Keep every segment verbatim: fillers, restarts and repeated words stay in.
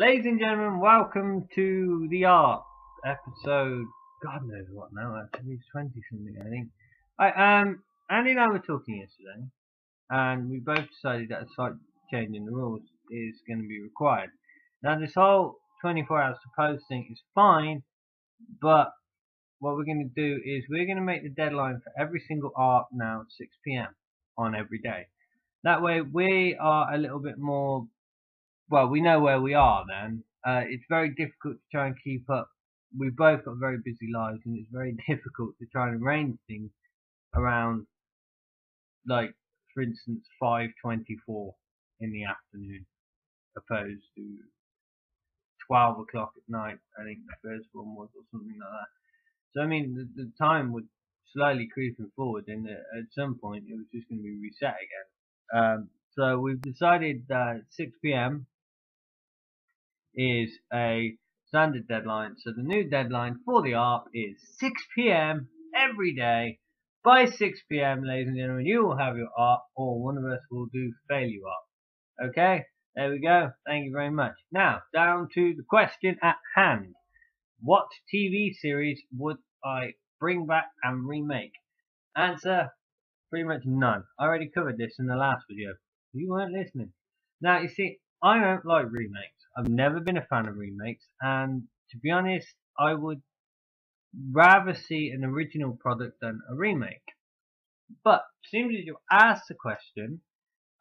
Ladies and gentlemen, welcome to the Art episode. God knows what now. Actually, twenty something, I think. I um, Andy and I were talking yesterday, and we both decided that a slight change in the rules is going to be required. Now, this whole twenty-four hours to post thing is fine, but what we're going to do is we're going to make the deadline for every single art now six p m on every day. That way, we are a little bit more. Well, we know where we are then. Uh, it's very difficult to try and keep up. We both got very busy lives, and it's very difficult to try and arrange things around, like, for instance, five twenty-four in the afternoon, opposed to twelve o'clock at night, I think the first one was, or something like that. So, I mean, the, the time was slowly creeping forward, and at some point it was just going to be reset again. Um, so we've decided that six p m is a standard deadline. So the new deadline for the A R P is six p m every day. By six p m, ladies and gentlemen, you will have your A R P, or one of us will do fail you A R P. Okay, there we go. Thank you very much. Now, down to the question at hand. What T V series would I bring back and remake? Answer, pretty much none. I already covered this in the last video. You weren't listening. Now, you see, I don't like remakes. I've never been a fan of remakes, and to be honest, I would rather see an original product than a remake. But simply to ask the question,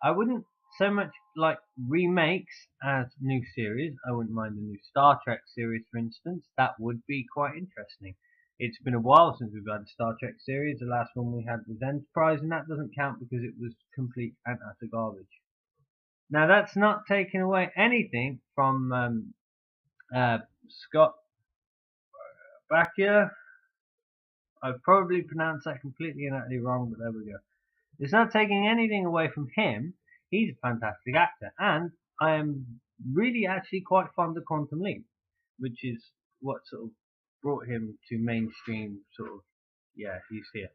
I wouldn't so much like remakes as new series. I wouldn't mind the new Star Trek series, for instance. That would be quite interesting. It's been a while since we've had a Star Trek series. The last one we had was Enterprise, and that doesn't count because it was complete and utter garbage. Now, that's not taking away anything from um, uh, Scott Bakula. I've probably pronounced that completely and utterly wrong, but there we go. It's not taking anything away from him. He's a fantastic actor, and I am really actually quite fond of Quantum Leap, which is what sort of brought him to mainstream sort of, yeah, he's here.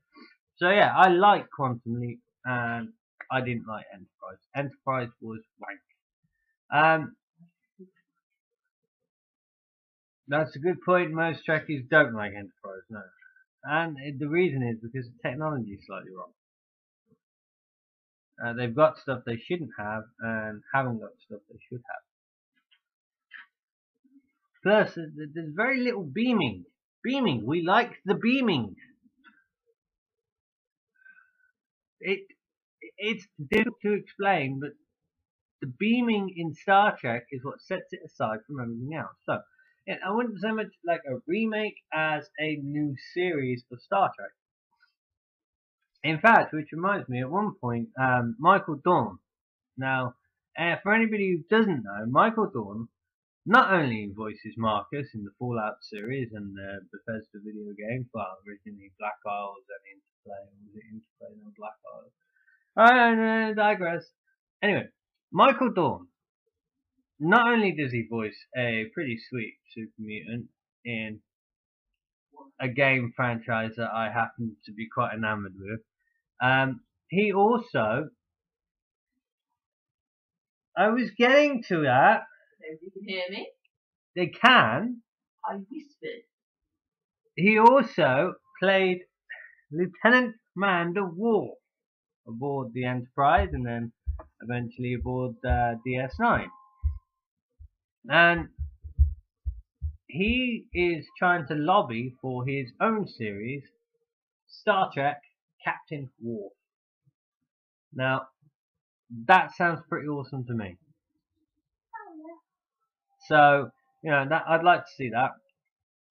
So, yeah, I like Quantum Leap, and I didn't like Enterprise. Enterprise was wank. Um, that's a good point. Most Trekkies don't like Enterprise, no. And it, the reason is because the technology is slightly wrong. Uh, they've got stuff they shouldn't have, and haven't got stuff they should have. Plus, there's very little beaming. Beaming. We like the beaming. It... It's difficult to explain, but the beaming in Star Trek is what sets it aside from everything else. So, yeah, I wouldn't so much like a remake as a new series of Star Trek. In fact, which reminds me, at one point, um, Michael Dorn. Now, uh, for anybody who doesn't know, Michael Dorn not only voices Marcus in the Fallout series and the Bethesda video games, well, originally Black Isle and Interplay, or was it Interplay and Black Isle? I digress. Anyway, Michael Dorn. Not only does he voice a pretty sweet super mutant in a game franchise that I happen to be quite enamoured with, um, he also. I was getting to that. Nobody can hear me. They can. I whispered. He also played Lieutenant Commander War aboard the Enterprise, and then eventually aboard uh, D S nine. And he is trying to lobby for his own series, Star Trek Captain War. Now, that sounds pretty awesome to me. So, you know, that, I'd like to see that,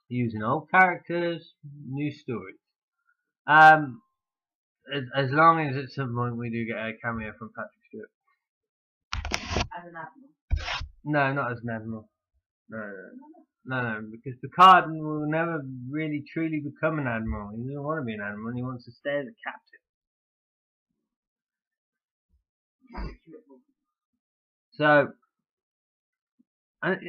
using old characters, new stories. Um... As long as at some point we do get a cameo from Patrick Stewart. As an admiral? No, not as an admiral. No, no, no, no, because Picard will never really truly become an admiral. He doesn't want to be an admiral, he wants to stay as a captain. So, and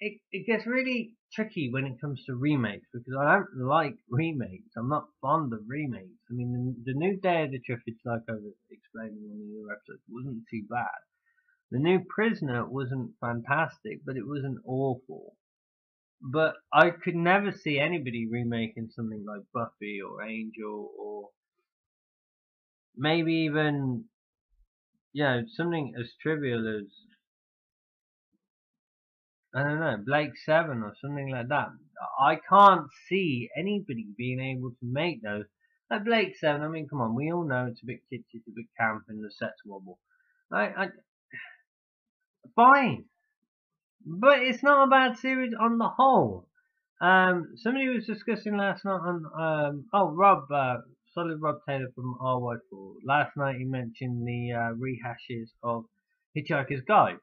it, it gets really tricky when it comes to remakes, because I don't like remakes. I'm not fond of remakes. I mean, the, the new Day of the Triffids, like I was explaining in the other episode, wasn't too bad. The New Prisoner wasn't fantastic, but it wasn't awful. But I could never see anybody remaking something like Buffy or Angel or maybe even, you know, something as trivial as, I don't know, Blake Seven or something like that. I can't see anybody being able to make those. Like Blake Seven, I mean, come on, we all know it's a bit kitschy, it's a bit camp and the sets wobble. I, I, fine. But it's not a bad series on the whole. Um, somebody was discussing last night on, um, oh, Rob, uh, solid Rob Taylor from R Y four. Last night he mentioned the uh, rehashes of Hitchhiker's Guide.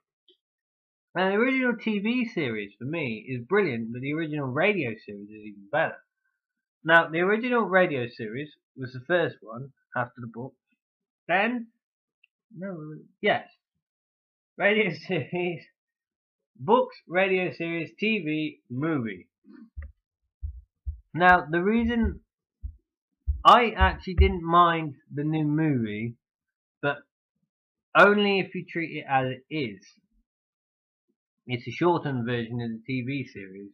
Now the original T V series for me is brilliant, but the original radio series is even better. Now the original radio series was the first one after the book. Then, no, yes, radio series. Books, radio series, T V, movie. Now, the reason I actually didn't mind the new movie, but only if you treat it as it is. It's a shortened version of the T V series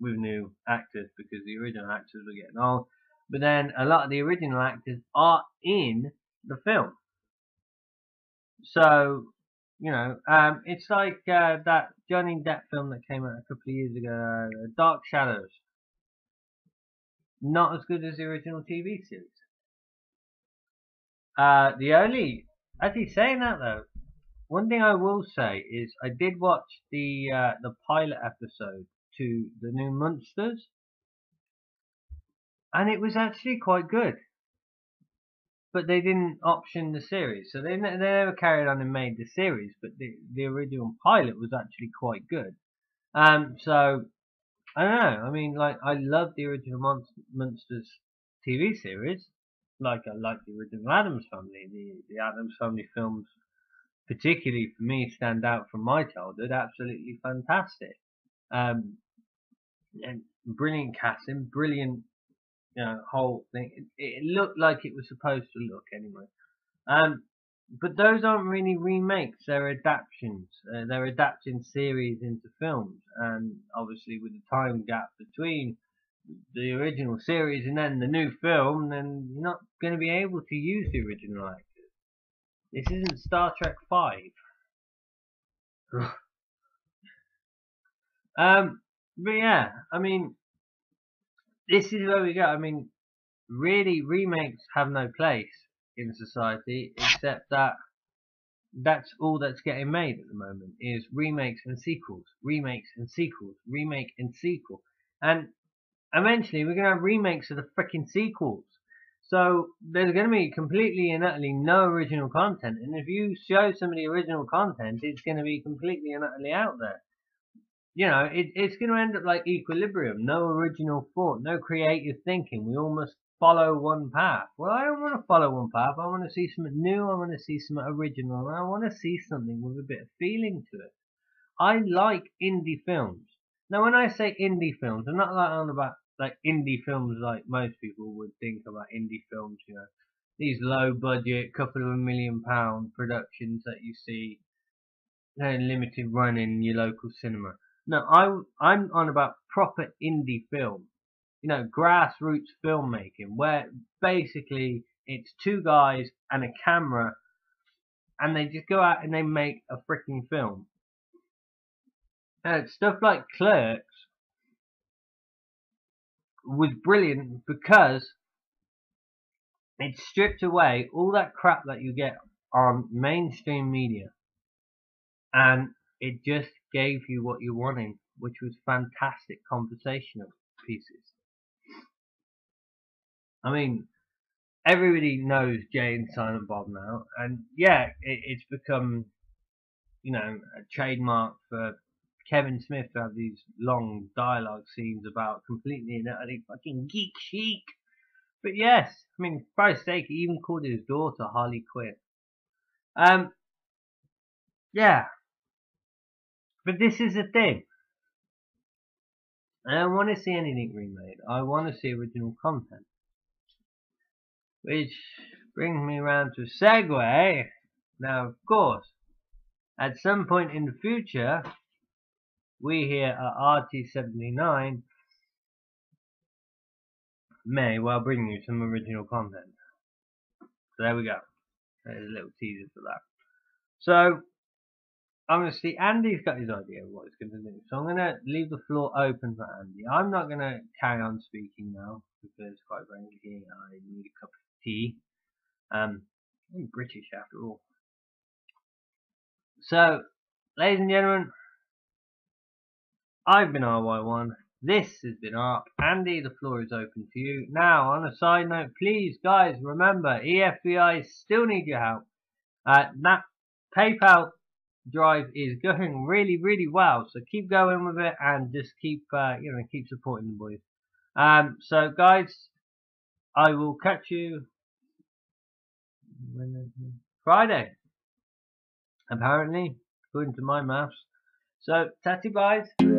with new actors because the original actors were getting old. But then a lot of the original actors are in the film. So, you know, um, it's like uh, that Johnny Depp film that came out a couple of years ago, Dark Shadows. Not as good as the original T V series. Uh, the only, actually saying that though, one thing I will say is I did watch the uh, the pilot episode to the new Munsters, and it was actually quite good. But they didn't option the series, so they, they never carried on and made the series, but the, the original pilot was actually quite good. Um, so, I don't know, I mean, like, I love the original Monst- Monsters T V series, like I like the original Addams Family. The, the Addams Family films, particularly for me, stand out from my childhood, absolutely fantastic. Um, and brilliant casting, brilliant, you know, whole thing. It, it looked like it was supposed to look anyway. Um, but those aren't really remakes. They're adaptions. Uh, they're adapting series into films. And obviously with the time gap between the original series and then the new film, then you're not going to be able to use the original actors. This isn't Star Trek five. um, but yeah, I mean, this is where we go. I mean, really, remakes have no place in society, except that that's all that's getting made at the moment is remakes and sequels, remakes and sequels, remake and sequel. And eventually we're going to have remakes of the freaking sequels. So there's going to be completely and utterly no original content. And if you show somebody original content, it's going to be completely and utterly out there. You know, it, it's going to end up like Equilibrium. No original thought, no creative thinking. We all must follow one path. Well, I don't want to follow one path. I want to see something new. I want to see something original. And I want to see something with a bit of feeling to it. I like indie films. Now, when I say indie films, I'm not like on about like indie films like most people would think about indie films. You know, these low budget, couple of a million pound productions that you see, you know, limited run in your local cinema. No, I, I'm on about proper indie film, you know, grassroots filmmaking, where basically it's two guys and a camera, and they just go out and they make a freaking film. And stuff like Clerks was brilliant because it stripped away all that crap that you get on mainstream media, and it just gave you what you wanted, which was fantastic conversational pieces. I mean, everybody knows Jay and Silent Bob now, and yeah, it, it's become, you know, a trademark for Kevin Smith to have these long dialogue scenes about completely and utterly fucking geek chic. But yes, I mean, for Christ's sake, he even called his daughter Harley Quinn. Um, yeah. But this is the thing. I don't want to see anything remade. I want to see original content. Which brings me around to segue. Now, of course, At some point in the future, we here at R T seventy nine may well bring you some original content. So there we go. There's a little teaser for that. So, I'm going to see, Andy's got his idea of what he's going to do. So I'm going to leave the floor open for Andy. I'm not going to carry on speaking now, because quite frankly, I need a cup of tea. Um, I'm British after all. So, ladies and gentlemen, I've been R Y one. This has been A R C. Andy, the floor is open to you. Now, on a side note, please, guys, remember, E F B I still need your help. Uh, that PayPal drive is going really, really well, so keep going with it and just keep, uh, you know, keep supporting the boys. Um, so, guys, I will catch you Friday, apparently, according to my maths. So, tatty guys, see you